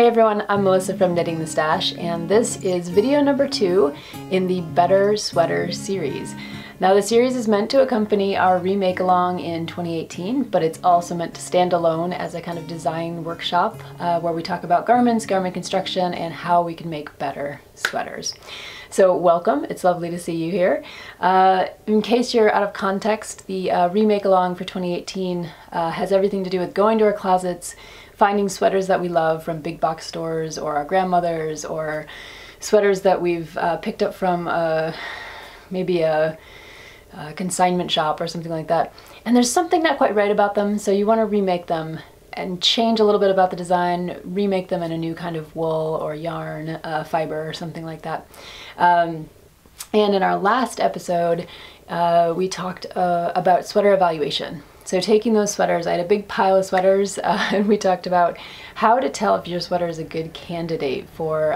Hey everyone, I'm Melissa from Knitting the Stash, and this is video number 2 in the Better Sweater series. Now the series is meant to accompany our remake along in 2018, but it's also meant to stand alone as a kind of design workshop where we talk about garments, garment construction, and how we can make better sweaters. So welcome, it's lovely to see you here. In case you're out of context, the remake along for 2018 has everything to do with going to our closets, finding sweaters that we love from big box stores or our grandmothers, or sweaters that we've picked up from maybe a consignment shop or something like that, and there's something not quite right about them, so you want to remake them and change a little bit about the design, remake them in a new kind of wool or yarn, fiber or something like that. And in our last episode we talked about sweater evaluation. So taking those sweaters, I had a big pile of sweaters and we talked about how to tell if your sweater is a good candidate for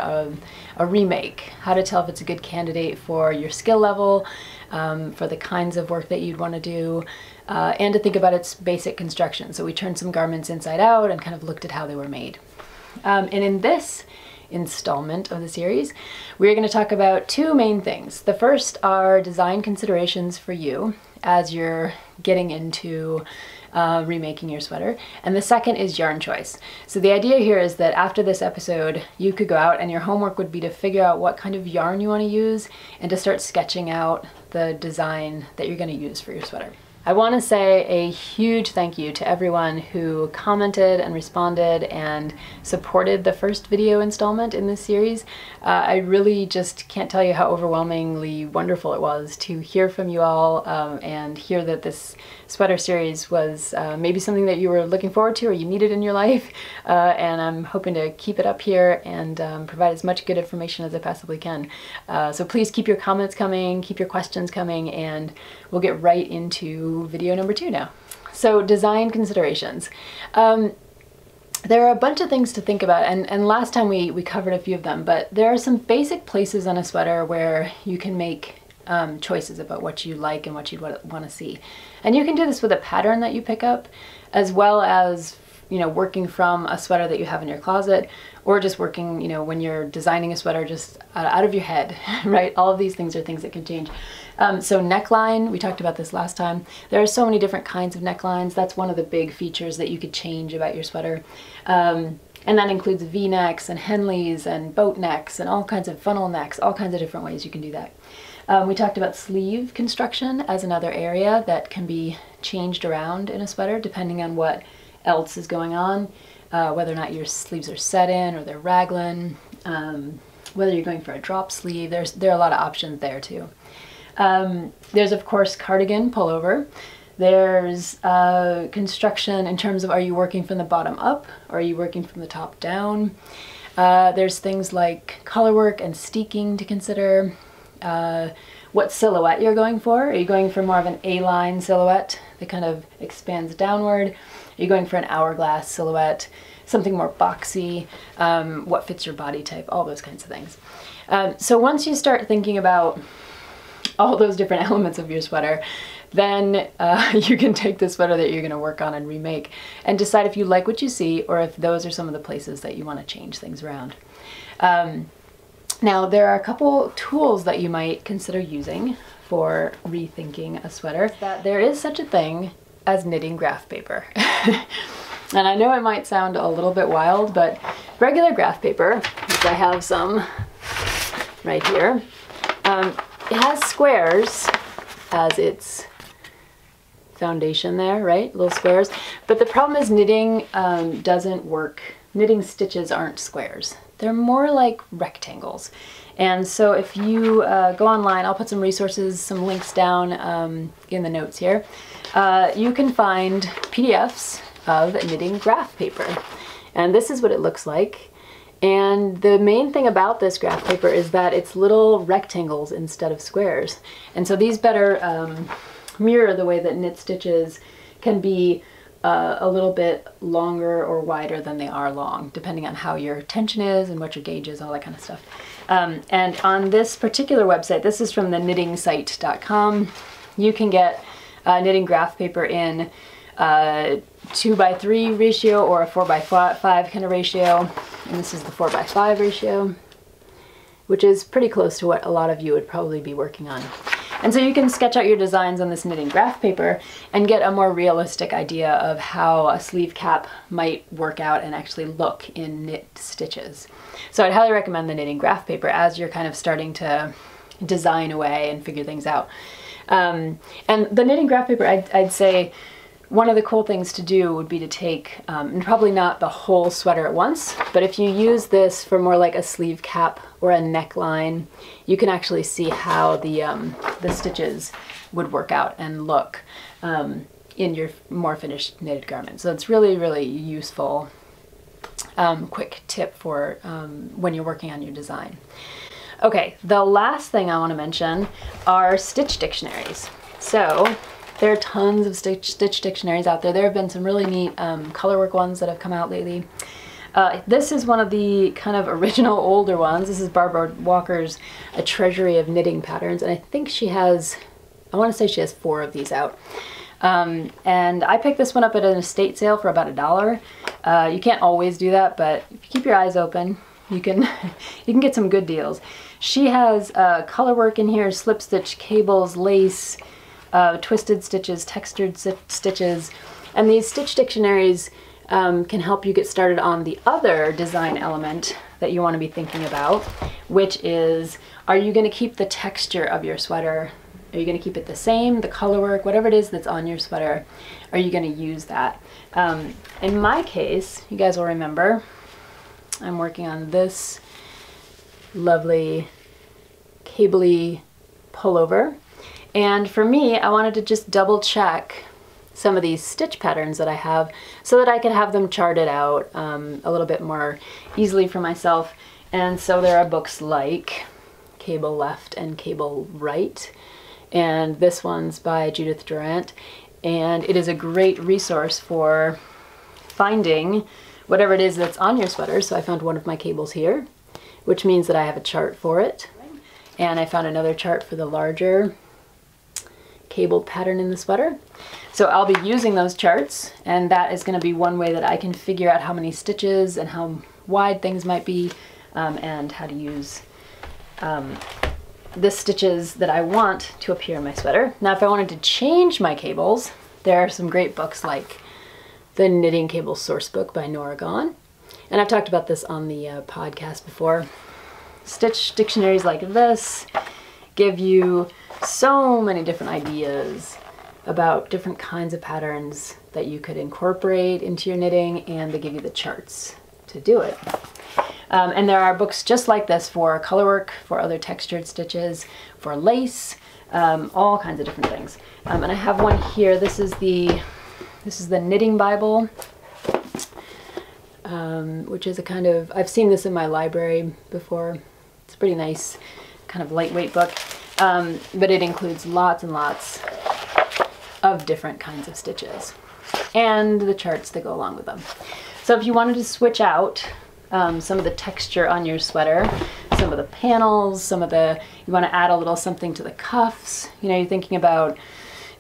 a remake, how to tell if it's a good candidate for your skill level, for the kinds of work that you'd want to do, and to think about its basic construction. So we turned some garments inside out and kind of looked at how they were made. And in this installment of the series, we're going to talk about two main things. The first are design considerations for you as you're getting into remaking your sweater, and the second is yarn choice. So the idea here is that after this episode you could go out and your homework would be to figure out what kind of yarn you want to use and to start sketching out the design that you're going to use for your sweater. I want to say a huge thank you to everyone who commented and responded and supported the first video installment in this series. I really just can't tell you how overwhelmingly wonderful it was to hear from you all and hear that this sweater series was maybe something that you were looking forward to or you needed in your life, and I'm hoping to keep it up here and provide as much good information as I possibly can. So please keep your comments coming, keep your questions coming, and we'll get right into video number 2 now. So design considerations. There are a bunch of things to think about, and last time we covered a few of them, but there are some basic places on a sweater where you can make choices about what you like and what you'd want to see. And you can do this with a pattern that you pick up, as well as, you know, working from a sweater that you have in your closet, or just working, you know, when you're designing a sweater just out of your head, right? All of these things are things that can change. So neckline, we talked about this last time. There are so many different kinds of necklines. That's one of the big features that you could change about your sweater. And that includes V-necks and Henleys and boat necks and all kinds of funnel necks, all kinds of different ways you can do that. We talked about sleeve construction as another area that can be changed around in a sweater depending on what else is going on, whether or not your sleeves are set in or they're raglan, whether you're going for a drop sleeve. There are a lot of options there too. There's of course cardigan, pullover. There's construction in terms of, are you working from the bottom up or are you working from the top down? There's things like color work and steeking to consider. What silhouette you're going for. Are you going for more of an A-line silhouette that kind of expands downward? Are you going for an hourglass silhouette, something more boxy? What fits your body type? All those kinds of things. So once you start thinking about all those different elements of your sweater, then you can take the sweater that you're going to work on and remake and decide if you like what you see or if those are some of the places that you want to change things around. Now there are a couple tools that you might consider using for rethinking a sweater. There is such a thing as knitting graph paper. And I know it might sound a little bit wild, but regular graph paper, which I have some right here, it has squares as its foundation there, right? Little squares. But the problem is knitting doesn't work. Knitting stitches aren't squares. They're more like rectangles. And so if you go online, I'll put some resources, some links down in the notes here. You can find PDFs of knitting graph paper. And this is what it looks like. And the main thing about this graph paper is that it's little rectangles instead of squares. And so these better mirror the way that knit stitches can be a little bit longer or wider than they are long, depending on how your tension is and what your gauge is, all that kind of stuff. And on this particular website, this is from the knittingsite.com, you can get knitting graph paper in 2:3 ratio or a 4:5 kind of ratio, and this is the 4:5 ratio, which is pretty close to what a lot of you would probably be working on. And so you can sketch out your designs on this knitting graph paper and get a more realistic idea of how a sleeve cap might work out and actually look in knit stitches. So I'd highly recommend the knitting graph paper as you're kind of starting to design away and figure things out. And the knitting graph paper, I'd say one of the cool things to do would be to take, and probably not the whole sweater at once, but if you use this for more like a sleeve cap or a neckline, you can actually see how the stitches would work out and look in your more finished knitted garment. So it's really, really useful quick tip for when you're working on your design. Okay, the last thing I want to mention are stitch dictionaries. So there are tons of stitch dictionaries out there. There have been some really neat colorwork ones that have come out lately. This is one of the kind of original older ones. This is Barbara Walker's A Treasury of Knitting Patterns, and I think she has, I want to say she has 4 of these out. And I picked this one up at an estate sale for about $1. You can't always do that, but if you keep your eyes open, you can get some good deals. She has colorwork in here, slip stitch, cables, lace, twisted stitches, textured stitches, and these stitch dictionaries can help you get started on the other design element that you want to be thinking about, which is, are you going to keep the texture of your sweater? Are you going to keep it the same, the colorwork, whatever it is that's on your sweater? Are you going to use that? In my case, you guys will remember, I'm working on this lovely cabley pullover. And for me, I wanted to just double check some of these stitch patterns that I have so that I could have them charted out a little bit more easily for myself. And so there are books like Cable Left and Cable Right, and this one's by Judith Durant. And it is a great resource for finding whatever it is that's on your sweater. So I found one of my cables here, which means that I have a chart for it. And I found another chart for the larger cable pattern in the sweater. So I'll be using those charts, and that is going to be one way that I can figure out how many stitches and how wide things might be, and how to use the stitches that I want to appear in my sweater. Now if I wanted to change my cables, there are some great books like The Knitting Cable Sourcebook by Nora Gaughan, and I've talked about this on the podcast before. Stitch dictionaries like this give you so many different ideas about different kinds of patterns that you could incorporate into your knitting, and they give you the charts to do it. And there are books just like this for colorwork, for other textured stitches, for lace, all kinds of different things. And I have one here. This is the Knitting Bible, which is a kind of, I've seen this in my library before. It's pretty nice, kind of lightweight book, but it includes lots and lots of different kinds of stitches and the charts that go along with them. So if you wanted to switch out some of the texture on your sweater, some of the panels, you want to add a little something to the cuffs, you know, you're thinking about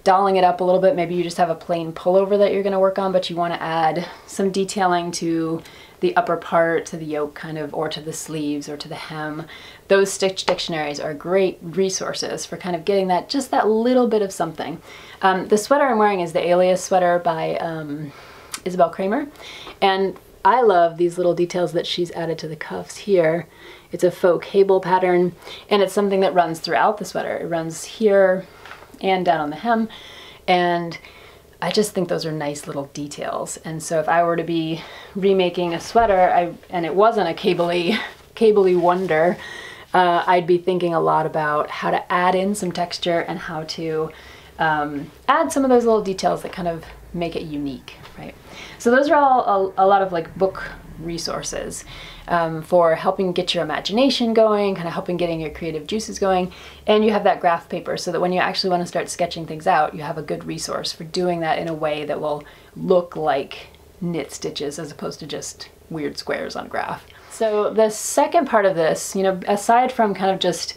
dolling it up a little bit, maybe you just have a plain pullover that you're going to work on, but you want to add some detailing to the upper part, to the yoke kind of, or to the sleeves, or to the hem. Those stitch dictionaries are great resources for kind of getting that, just that little bit of something. The sweater I'm wearing is the Alias sweater by Isabel Kramer, and I love these little details that she's added to the cuffs here. It's a faux cable pattern, and it's something that runs throughout the sweater. It runs here and down on the hem, and I just think those are nice little details. And so if I were to be remaking a sweater, and it wasn't a cabley wonder, I'd be thinking a lot about how to add in some texture and how to add some of those little details that kind of make it unique, right? So those are all a lot of like book resources for helping get your imagination going, kind of helping getting your creative juices going, and you have that graph paper so that when you actually want to start sketching things out, you have a good resource for doing that in a way that will look like knit stitches as opposed to just weird squares on a graph. So the second part of this, you know, aside from kind of just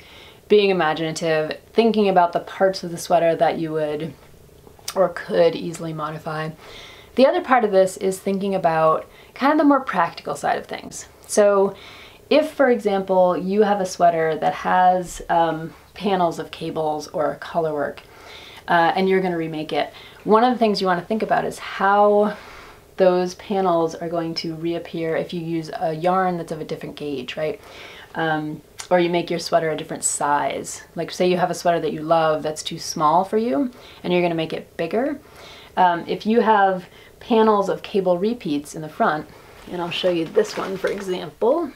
being imaginative, thinking about the parts of the sweater that you would or could easily modify. The other part of this is thinking about kind of the more practical side of things. So if, for example, you have a sweater that has panels of cables or color work and you're going to remake it, one of the things you want to think about is how those panels are going to reappear if you use a yarn that's of a different gauge, right? Or you make your sweater a different size. Like, say you have a sweater that you love that's too small for you and you're going to make it bigger. If you have panels of cable repeats in the front, and I'll show you this one for example.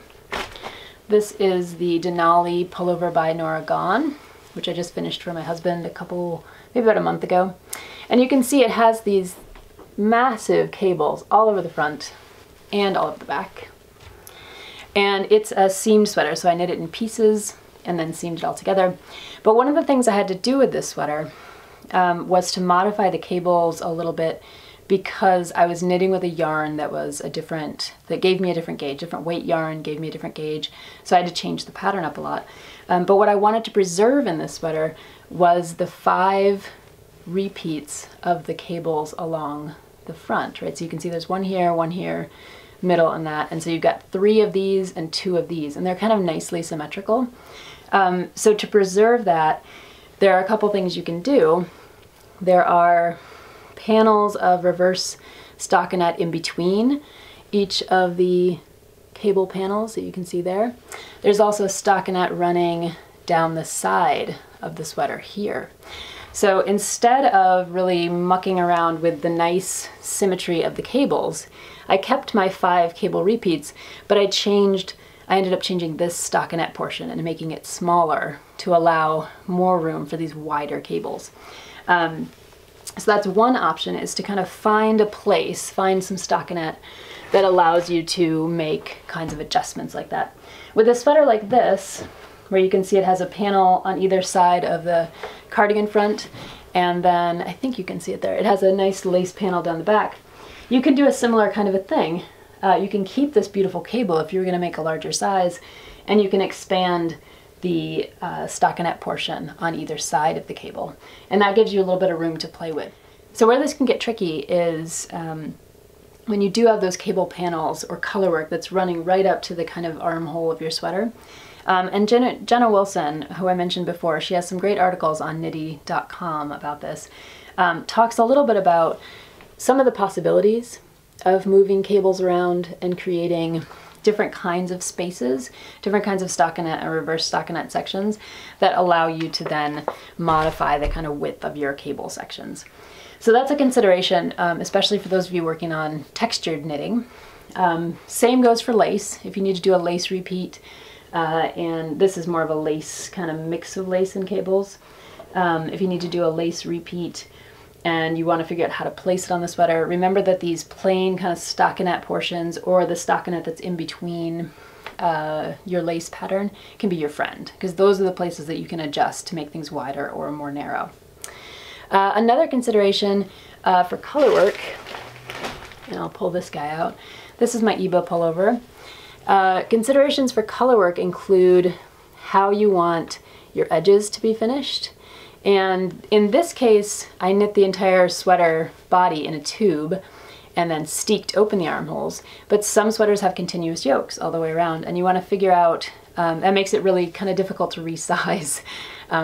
This is the Denali pullover by Nora Gaughan, which I just finished for my husband maybe about a month ago. And you can see it has these massive cables all over the front and all over the back. And it's a seamed sweater, so I knit it in pieces and then seamed it all together. But one of the things I had to do with this sweater was to modify the cables a little bit because I was knitting with a yarn that was that gave me a different gauge, different weight yarn gave me a different gauge, so I had to change the pattern up a lot. But what I wanted to preserve in this sweater was the 5 repeats of the cables along the front, right? So you can see there's one here, middle and that, and so you've got 3 of these and 2 of these, and they're kind of nicely symmetrical. So to preserve that, there are a couple things you can do. There are panels of reverse stockinette in between each of the cable panels that you can see there. There's also a stockinette running down the side of the sweater here. So instead of really mucking around with the nice symmetry of the cables, I kept my 5 cable repeats, but I ended up changing this stockinette portion and making it smaller to allow more room for these wider cables. So that's one option, is to kind of find a place, find some stockinette that allows you to make kinds of adjustments like that. With a sweater like this, where you can see it has a panel on either side of the cardigan front, and then I think you can see it there, it has a nice lace panel down the back. You can do a similar kind of a thing. You can keep this beautiful cable if you were going to make a larger size, and you can expand the stockinette portion on either side of the cable, and that gives you a little bit of room to play with. So where this can get tricky is when you do have those cable panels or color work that's running right up to the kind of armhole of your sweater. And Jenna Wilson, who I mentioned before, she has some great articles on Knitty.com about this, talks a little bit about some of the possibilities of moving cables around and creating different kinds of spaces, different kinds of stockinette and reverse stockinette sections that allow you to then modify the kind of width of your cable sections. So that's a consideration, especially for those of you working on textured knitting. Same goes for lace. If you need to do a lace repeat, and this is more of a lace, kind of mix of lace and cables. If you need to do a lace repeat and you want to figure out how to place it on the sweater, remember that these plain kind of stockinette portions or the stockinette that's in between your lace pattern can be your friend, because those are the places that you can adjust to make things wider or more narrow. Another consideration for color work, and I'll pull this guy out. This is my Eba pullover. Considerations for color work include how you want your edges to be finished, and in this case I knit the entire sweater body in a tube and then steeked open the armholes, but some sweaters have continuous yokes all the way around, and you want to figure out, that makes it really kind of difficult to resize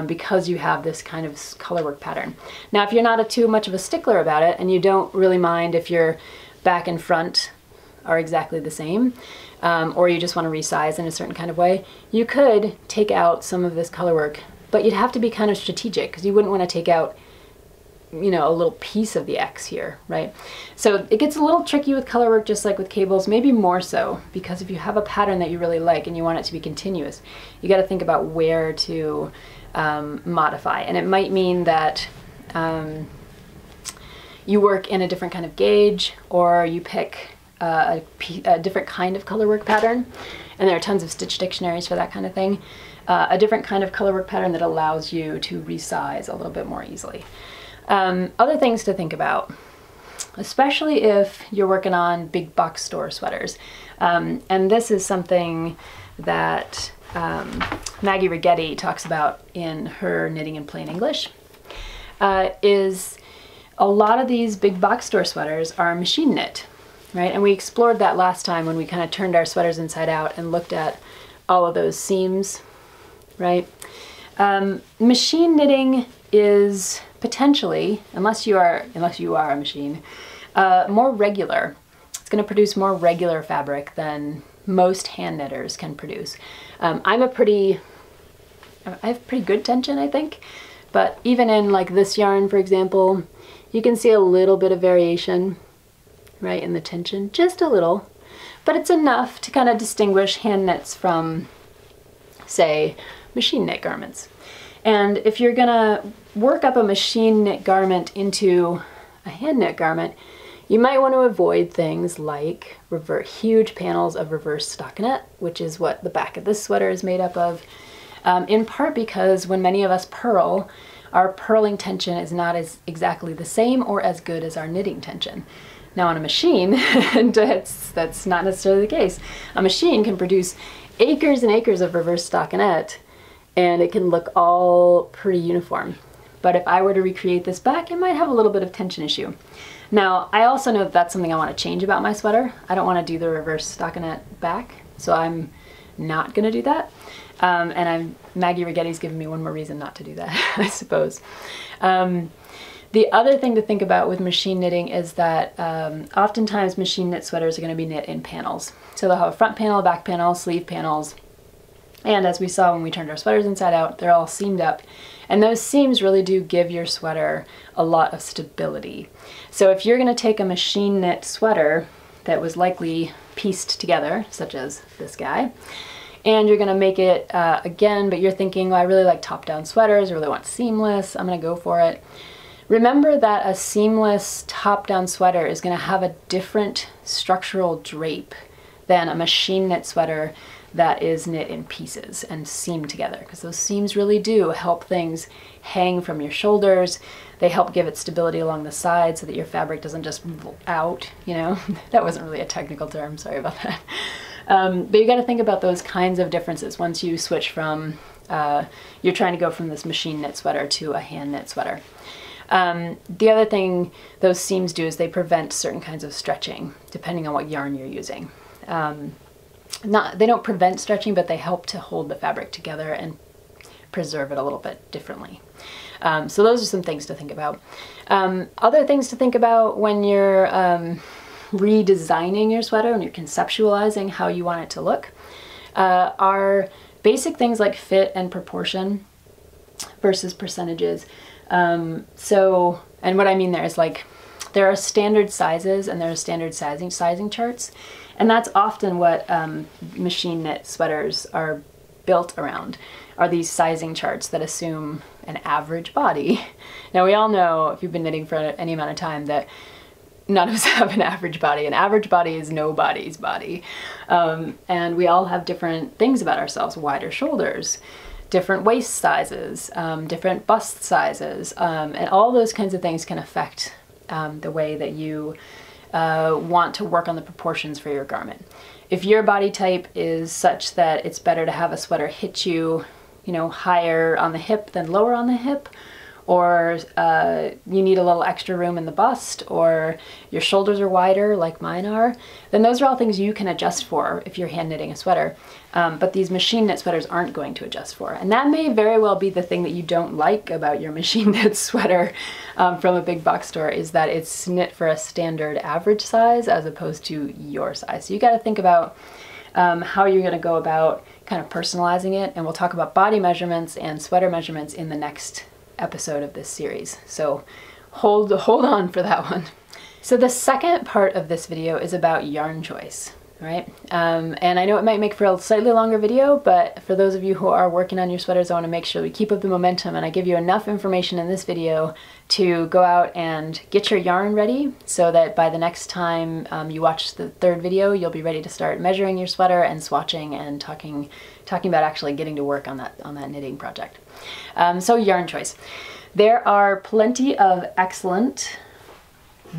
because you have this kind of color work pattern. Now if you're not too much of a stickler about it and you don't really mind if your back and front are exactly the same, or you just want to resize in a certain kind of way, you could take out some of this color work, but you'd have to be kind of strategic because you wouldn't want to take out, you know, a little piece of the X here, right? So it gets a little tricky with color work, just like with cables, maybe more so, because if you have a pattern that you really like and you want it to be continuous, you got to think about where to modify, and it might mean that you work in a different kind of gauge, or you pick a different kind of colorwork pattern, and there are tons of stitch dictionaries for that kind of thing. A different kind of colorwork pattern that allows you to resize a little bit more easily. Other things to think about, especially if you're working on big box store sweaters, and this is something that Maggie Rigetti talks about in her Knitting in Plain English, is a lot of these big box store sweaters are machine knit, right? And we explored that last time when we kind of turned our sweaters inside out and looked at all of those seams, right? Machine knitting is potentially, unless you are a machine, more regular. It's going to produce more regular fabric than most hand knitters can produce. I have pretty good tension, I think, but even in like this yarn, for example, you can see a little bit of variation, right, in the tension, just a little, but it's enough to kind of distinguish hand knits from, say, machine knit garments. And if you're gonna work up a machine knit garment into a hand knit garment, you might want to avoid things like huge panels of reverse stockinette, which is what the back of this sweater is made up of, in part because when many of us purl, our purling tension is not as exactly the same or as good as our knitting tension. Now on a machine, that's not necessarily the case. A machine can produce acres and acres of reverse stockinette, and it can look all pretty uniform. But if I were to recreate this back, it might have a little bit of tension issue. Now, I also know that that's something I want to change about my sweater. I don't want to do the reverse stockinette back, so I'm not going to do that. Maggie Rigetti's given me one more reason not to do that, I suppose. The other thing to think about with machine knitting is that oftentimes machine knit sweaters are going to be knit in panels. So they'll have a front panel, back panel, sleeve panels, and as we saw when we turned our sweaters inside out, they're all seamed up. And those seams really do give your sweater a lot of stability. So if you're going to take a machine knit sweater that was likely pieced together, such as this guy, and you're going to make it again, but you're thinking, well, I really like top-down sweaters, I really want seamless, I'm going to go for it. Remember that a seamless top-down sweater is going to have a different structural drape than a machine knit sweater that is knit in pieces and seamed together, because those seams really do help things hang from your shoulders. They help give it stability along the side so that your fabric doesn't just move out, you know? That wasn't really a technical term, sorry about that. But you got to think about those kinds of differences once you switch from, you're trying to go from this machine knit sweater to a hand knit sweater. The other thing those seams do is they prevent certain kinds of stretching, depending on what yarn you're using. They don't prevent stretching, but they help to hold the fabric together and preserve it a little bit differently. So those are some things to think about. Other things to think about when you're redesigning your sweater, when you're conceptualizing how you want it to look, are basic things like fit and proportion versus percentages. And what I mean there is, like, there are standard sizes and there are standard sizing charts. And that's often what machine knit sweaters are built around, are these sizing charts that assume an average body. Now we all know, if you've been knitting for any amount of time, that none of us have an average body. An average body is nobody's body. And we all have different things about ourselves, wider shoulders, different waist sizes, different bust sizes, and all those kinds of things can affect the way that you want to work on the proportions for your garment. If your body type is such that it's better to have a sweater hit you, you know, higher on the hip than lower on the hip, or you need a little extra room in the bust, or your shoulders are wider like mine are, then those are all things you can adjust for if you're hand knitting a sweater. But these machine knit sweaters aren't going to adjust for. And that may very well be the thing that you don't like about your machine knit sweater from a big box store, is that it's knit for a standard average size as opposed to your size. So you gotta think about how you're gonna go about kind of personalizing it. And we'll talk about body measurements and sweater measurements in the next episode of this series, so hold on for that one. So the second part of this video is about yarn choice, right? And I know it might make for a slightly longer video, but for those of you who are working on your sweaters, I want to make sure we keep up the momentum and I give you enough information in this video to go out and get your yarn ready so that by the next time you watch the third video, you'll be ready to start measuring your sweater and swatching and talking about actually getting to work on that knitting project. So yarn choice. There are plenty of excellent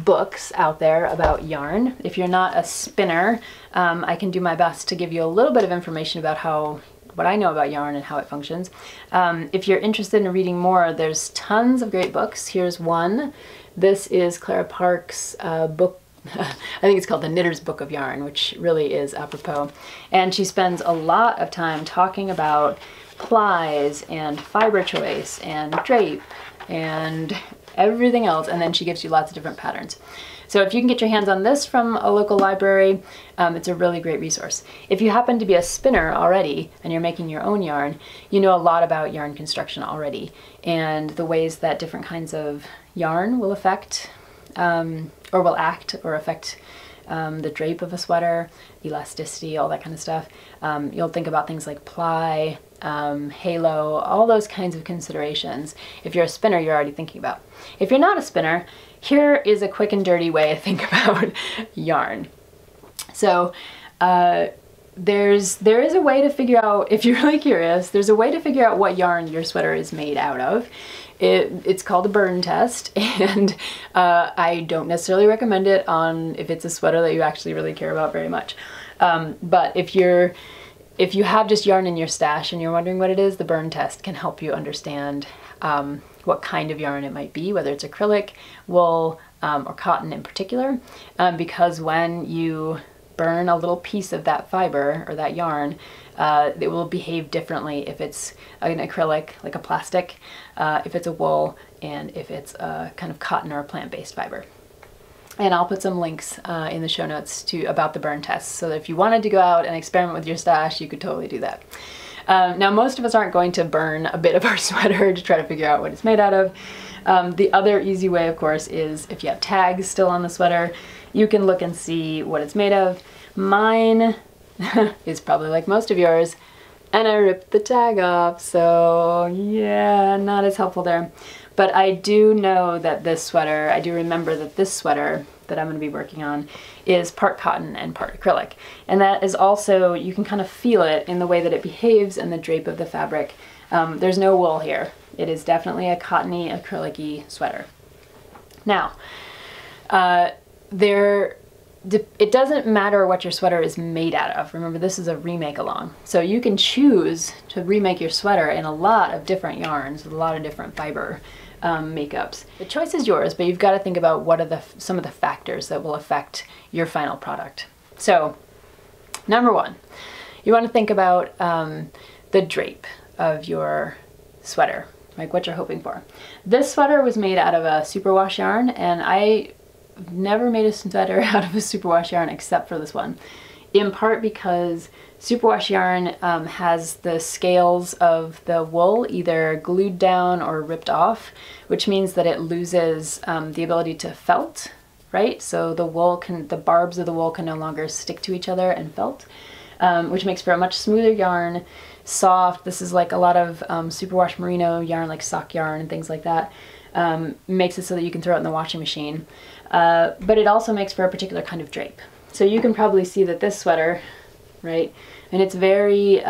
books out there about yarn. If you're not a spinner, I can do my best to give you a little bit of information about what I know about yarn and how it functions. If you're interested in reading more, there's tons of great books. Here's one, This is Clara Park's book, I think it's called The Knitter's Book of Yarn, which really is apropos. And she spends a lot of time talking about plies and fiber choice and drape and everything else, and then she gives you lots of different patterns. So if you can get your hands on this from a local library, it's a really great resource. If you happen to be a spinner already and you're making your own yarn, you know a lot about yarn construction already and the ways that different kinds of yarn will affect or will act or affect the drape of a sweater, elasticity, all that kind of stuff. You'll think about things like ply, halo, all those kinds of considerations. If you're a spinner, you're already thinking about. If you're not a spinner, here is a quick and dirty way to think about yarn. So there is a way to figure out, if you're really curious, there's a way to figure out what yarn your sweater is made out of. It's called a burn test, and I don't necessarily recommend it on if it's a sweater that you actually really care about very much. But if you have just yarn in your stash and you're wondering what it is, the burn test can help you understand what kind of yarn it might be, whether it's acrylic, wool, or cotton in particular, because when you burn a little piece of that fiber or that yarn, it will behave differently if it's an acrylic, like a plastic, if it's a wool, and if it's a kind of cotton or a plant-based fiber. And I'll put some links in the show notes about the burn test, so that if you wanted to go out and experiment with your stash, you could totally do that. Now, most of us aren't going to burn a bit of our sweater to try to figure out what it's made out of. The other easy way, of course, is if you have tags still on the sweater, you can look and see what it's made of. Mine is probably like most of yours, and I ripped the tag off, so yeah, not as helpful there. But I do know that this sweater, I do remember that this sweater that I'm going to be working on is part cotton and part acrylic. And that is also, you can kind of feel it in the way that it behaves and the drape of the fabric. There's no wool here. It is definitely a cottony, acrylic-y sweater. Now, it doesn't matter what your sweater is made out of. Remember, this is a remake-along. So you can choose to remake your sweater in a lot of different yarns with a lot of different fiber makeups. The choice is yours, but you've got to think about what are some of the factors that will affect your final product. So, number one, you want to think about the drape of your sweater, like what you're hoping for. This sweater was made out of a superwash yarn, and I've never made a sweater out of a superwash yarn except for this one, in part because superwash yarn has the scales of the wool either glued down or ripped off, which means that it loses the ability to felt, right? So the barbs of the wool can no longer stick to each other and felt, which makes for a much smoother yarn, soft. This is like a lot of superwash merino yarn, like sock yarn and things like that. Makes it so that you can throw it in the washing machine. But it also makes for a particular kind of drape. So you can probably see that this sweater, right, and it's very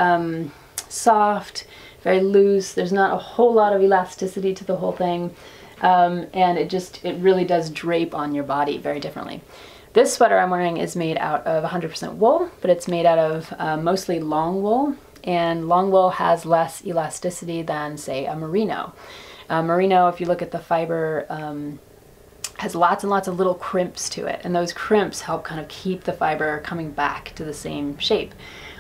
soft, very loose. There's not a whole lot of elasticity to the whole thing. And it really does drape on your body very differently. This sweater I'm wearing is made out of 100% wool, but it's made out of mostly long wool. And long wool has less elasticity than, say, a merino. Merino, if you look at the fiber, has lots and lots of little crimps to it, and those crimps help kind of keep the fiber coming back to the same shape.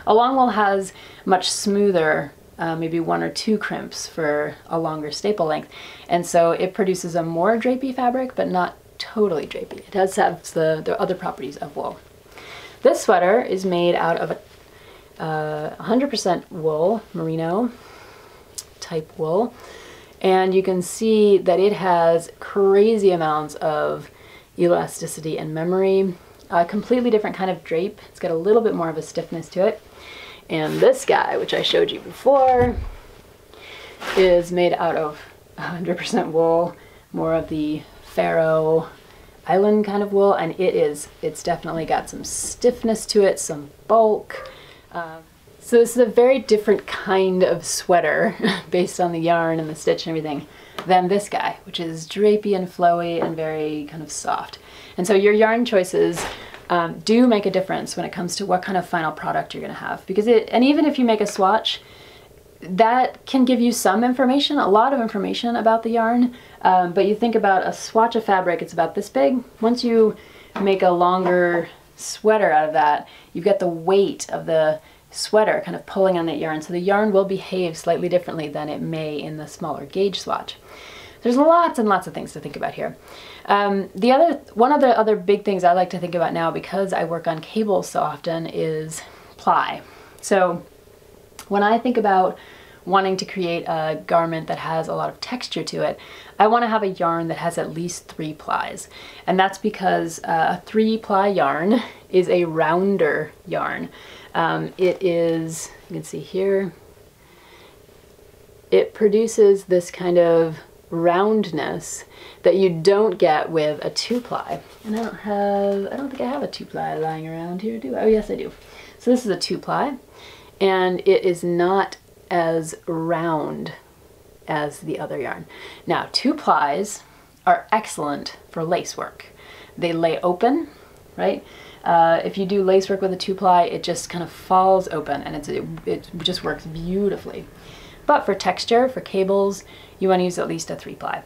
A long wool has much smoother, maybe one or two crimps for a longer staple length, and so it produces a more drapey fabric, but not totally drapey. It does have the other properties of wool. This sweater is made out of 100% wool, merino type wool, and you can see that it has crazy amounts of elasticity and memory, a completely different kind of drape. It's got a little bit more of a stiffness to it. And this guy, which I showed you before, is made out of 100% wool, more of the Faroe Island kind of wool, and it's definitely got some stiffness to it, some bulk. So this is a very different kind of sweater based on the yarn and the stitch and everything than this guy, which is drapey and flowy and very kind of soft. And so your yarn choices do make a difference when it comes to what kind of final product you're going to have. Because and even if you make a swatch, that can give you some information, a lot of information about the yarn, but you think about a swatch of fabric, it's about this big. Once you make a longer sweater out of that, you've got the weight of the sweater kind of pulling on that yarn, so the yarn will behave slightly differently than it may in the smaller gauge swatch. There's lots and lots of things to think about here. One of the other big things I like to think about now, because I work on cables so often, is ply. So when I think about wanting to create a garment that has a lot of texture to it, I want to have a yarn that has at least 3 plies. And that's because a 3-ply yarn is a rounder yarn. It is, you can see here, it produces this kind of roundness that you don't get with a 2-ply. And I don't think I have a 2-ply lying around here, do I? Oh yes, I do. So this is a 2-ply, and it is not as round as the other yarn. Now, 2-plies are excellent for lace work. They lay open, right? If you do lace work with a 2-ply, it just kind of falls open, and it just works beautifully. But for texture, for cables, you want to use at least a 3-ply.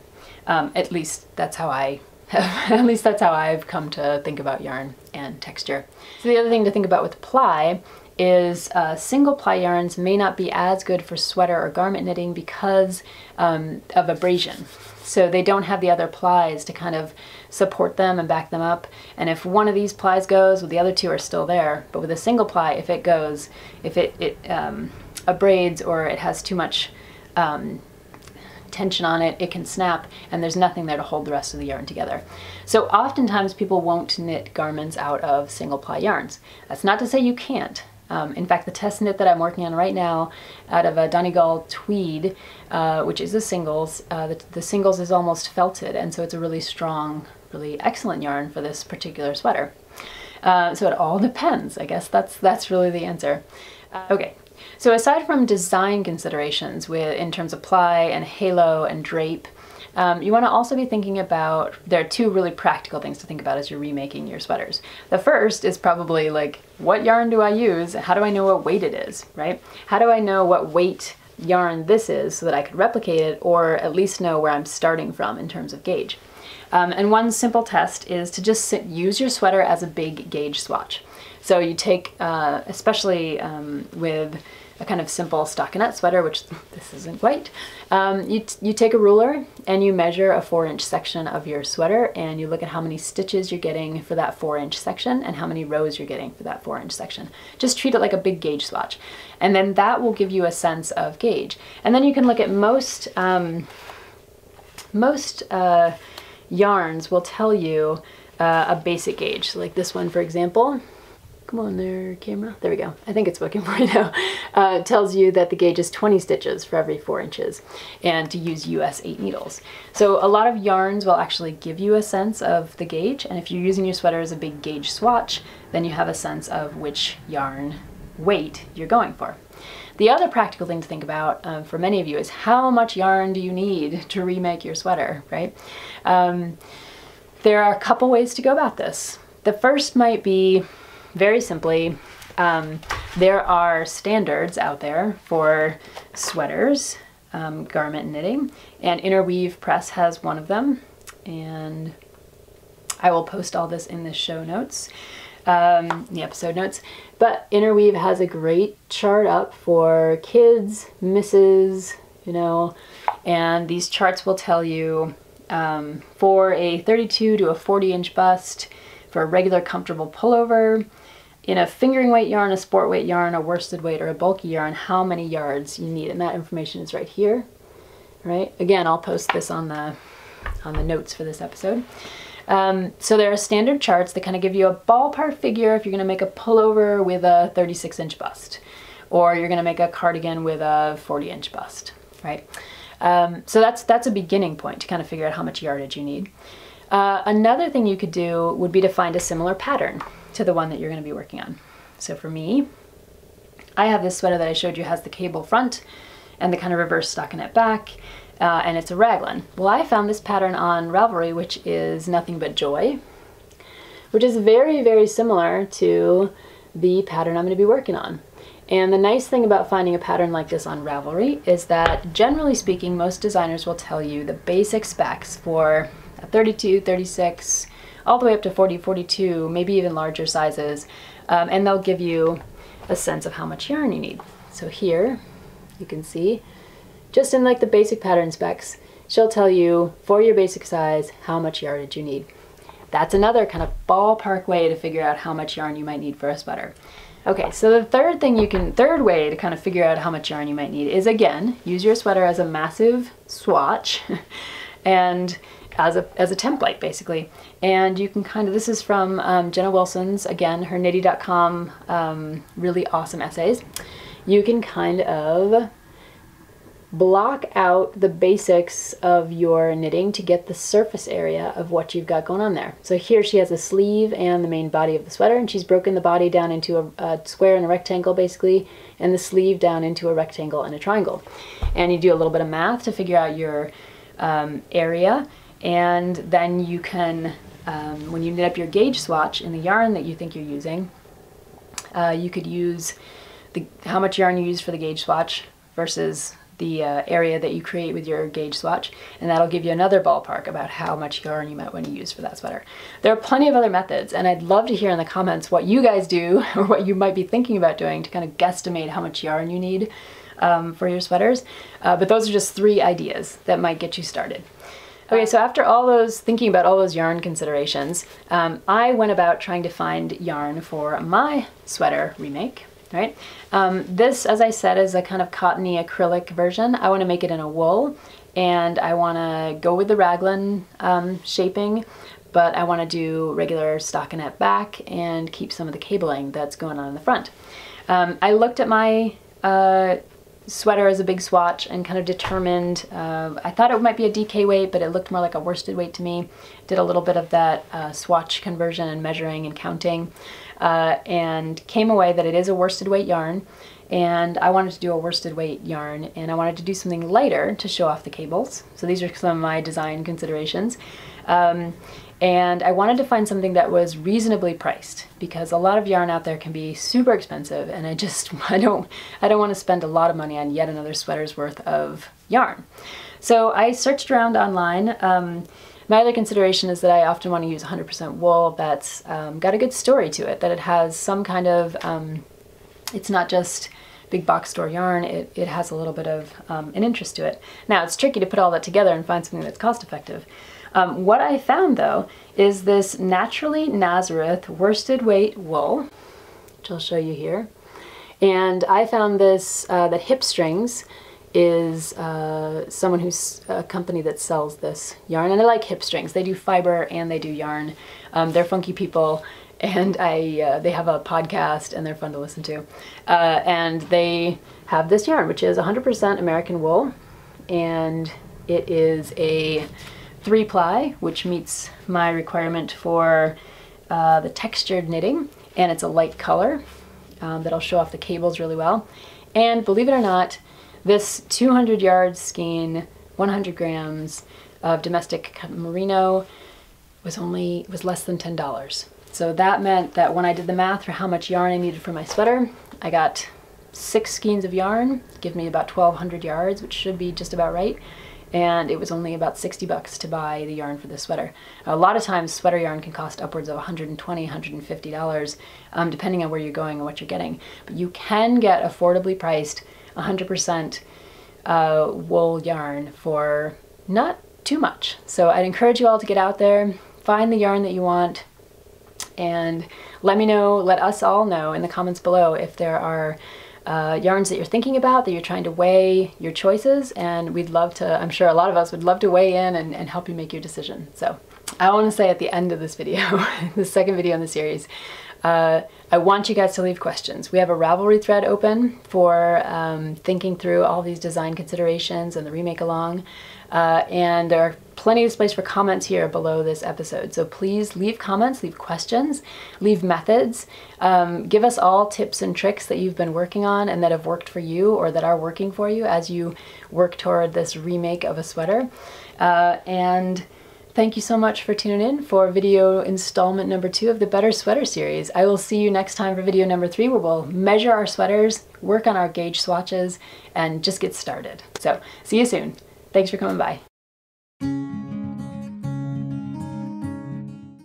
At least that's how I have, at least that's how I've come to think about yarn and texture. So the other thing to think about with ply is single ply yarns may not be as good for sweater or garment knitting because of abrasion. So they don't have the other plies to kind of support them and back them up. And if one of these plies goes, well, the other 2 are still there. But with a single ply, if it goes, if it abrades or it has too much tension on it, it can snap, and there's nothing there to hold the rest of the yarn together. So oftentimes people won't knit garments out of single ply yarns. That's not to say you can't. In fact, the test knit that I'm working on right now out of a Donegal tweed, which is a singles, the singles is almost felted, and so it's a really strong, really excellent yarn for this particular sweater. So it all depends, I guess that's really the answer. Okay, so aside from design considerations in terms of ply and halo and drape, you want to also be thinking about, there are 2 really practical things to think about as you're remaking your sweaters. The first is probably like, what yarn do I use? How do I know what weight it is, right? How do I know what weight yarn this is so that I could replicate it, or at least know where I'm starting from in terms of gauge? And one simple test is to just use your sweater as a big gauge swatch. So you take, especially with a kind of simple stockinette sweater, which this isn't quite, you take a ruler and you measure a 4-inch section of your sweater, and you look at how many stitches you're getting for that 4-inch section and how many rows you're getting for that 4-inch section. Just treat it like a big gauge swatch. And then that will give you a sense of gauge. And then you can look at most, most yarns will tell you a basic gauge, like this one, for example. Come on there, camera. There we go. I think it's working for you now. It tells you that the gauge is 20 stitches for every 4 inches, and to use US 8 needles. So a lot of yarns will actually give you a sense of the gauge, and if you're using your sweater as a big gauge swatch, then you have a sense of which yarn weight you're going for. The other practical thing to think about for many of you is how much yarn do you need to remake your sweater, right? There are a couple ways to go about this. The first might be, very simply, there are standards out there for sweaters, garment knitting, and Interweave Press has one of them, and I will post all this in the show notes, the episode notes, but Interweave has a great chart up for kids, misses, you know, and these charts will tell you for a 32 to a 40-inch bust, for a regular comfortable pullover, in a fingering weight yarn, a sport weight yarn, a worsted weight, or a bulky yarn, how many yards you need. And that information is right here, right? Again, I'll post this on the notes for this episode. So there are standard charts that kind of give you a ballpark figure if you're gonna make a pullover with a 36-inch bust, or you're gonna make a cardigan with a 40-inch bust, right? So that's a beginning point to kind of figure out how much yardage you need. Another thing you could do would be to find a similar pattern to the one that you're going to be working on. So for me, I have this sweater that I showed you has the cable front and the kind of reverse stockinette back, and it's a raglan. Well, I found this pattern on Ravelry, which is Nothing But Joy, which is very, very similar to the pattern I'm going to be working on. And the nice thing about finding a pattern like this on Ravelry is that, generally speaking, most designers will tell you the basic specs for a 32, 36, all the way up to 40, 42, maybe even larger sizes, and they'll give you a sense of how much yarn you need. So here you can see, just in like the basic pattern specs, she'll tell you for your basic size how much yardage you need. That's another kind of ballpark way to figure out how much yarn you might need for a sweater. Okay, so the third way to kind of figure out how much yarn you might need is, again, use your sweater as a massive swatch and as a template, basically. And you can kind of, this is from Jenna Wilson's, again, her Knitty.com really awesome essays. You can kind of block out the basics of your knitting to get the surface area of what you've got going on there. So here she has a sleeve and the main body of the sweater, and she's broken the body down into a square and a rectangle, basically, and the sleeve down into a rectangle and a triangle. And you do a little bit of math to figure out your area, and then you can, when you knit up your gauge swatch in the yarn that you think you're using, you could use how much yarn you use for the gauge swatch versus the area that you create with your gauge swatch, and that'll give you another ballpark about how much yarn you might want to use for that sweater. There are plenty of other methods, and I'd love to hear in the comments what you guys do or what you might be thinking about doing to kind of guesstimate how much yarn you need for your sweaters, but those are just three ideas that might get you started. Okay, so after all those, thinking about all those yarn considerations, I went about trying to find yarn for my sweater remake. Right? This, as I said, is a kind of cottony acrylic version. I want to make it in a wool, and I want to go with the raglan shaping, but I want to do regular stockinette back and keep some of the cabling that's going on in the front. I looked at my sweater as a big swatch and kind of determined, I thought it might be a DK weight, but it looked more like a worsted weight to me. Did a little bit of that swatch conversion and measuring and counting, and came away that it is a worsted weight yarn, and I wanted to do a worsted weight yarn, and I wanted to do something lighter to show off the cables. So these are some of my design considerations. And I wanted to find something that was reasonably priced, because a lot of yarn out there can be super expensive, and I don't want to spend a lot of money on yet another sweater's worth of yarn. So I searched around online. My other consideration is that I often want to use 100% wool that's got a good story to it, that it has some kind of, it's not just big box store yarn, it has a little bit of an interest to it. Now, it's tricky to put all that together and find something that's cost effective. What I found, though, is this Naturally Nazareth worsted weight wool, which I'll show you here. And I found this, that Hipstrings is someone who's a company that sells this yarn. And I like Hipstrings. They do fiber and they do yarn. They're funky people, and they have a podcast, and they're fun to listen to. And they have this yarn, which is 100% American wool. And it is a 3-ply, which meets my requirement for the textured knitting, and it's a light color that'll show off the cables really well. And believe it or not, this 200-yard skein, 100 grams of domestic merino was less than $10. So that meant that when I did the math for how much yarn I needed for my sweater, I got 6 skeins of yarn, give me about 1,200 yards, which should be just about right. And it was only about $60 to buy the yarn for the sweater. A lot of times sweater yarn can cost upwards of $120, $150, depending on where you're going and what you're getting. But you can get affordably priced 100% wool yarn for not too much. So I'd encourage you all to get out there, find the yarn that you want, and let us all know in the comments below if there are yarns that you're thinking about, that you're trying to weigh your choices, and we'd love to, I'm sure a lot of us would love to weigh in and help you make your decision. So I want to say at the end of this video, the second video in the series, I want you guys to leave questions. We have a Ravelry thread open for thinking through all these design considerations and the remake along, and there are plenty of space for comments here below this episode. So please leave comments, leave questions, leave methods. Give us all tips and tricks that you've been working on and that have worked for you or that are working for you as you work toward this remake of a sweater. And Thank you so much for tuning in for video installment number 2 of the Better Sweater series. I will see you next time for video number 3, where we'll measure our sweaters, work on our gauge swatches, and just get started. So see you soon. Thanks for coming by.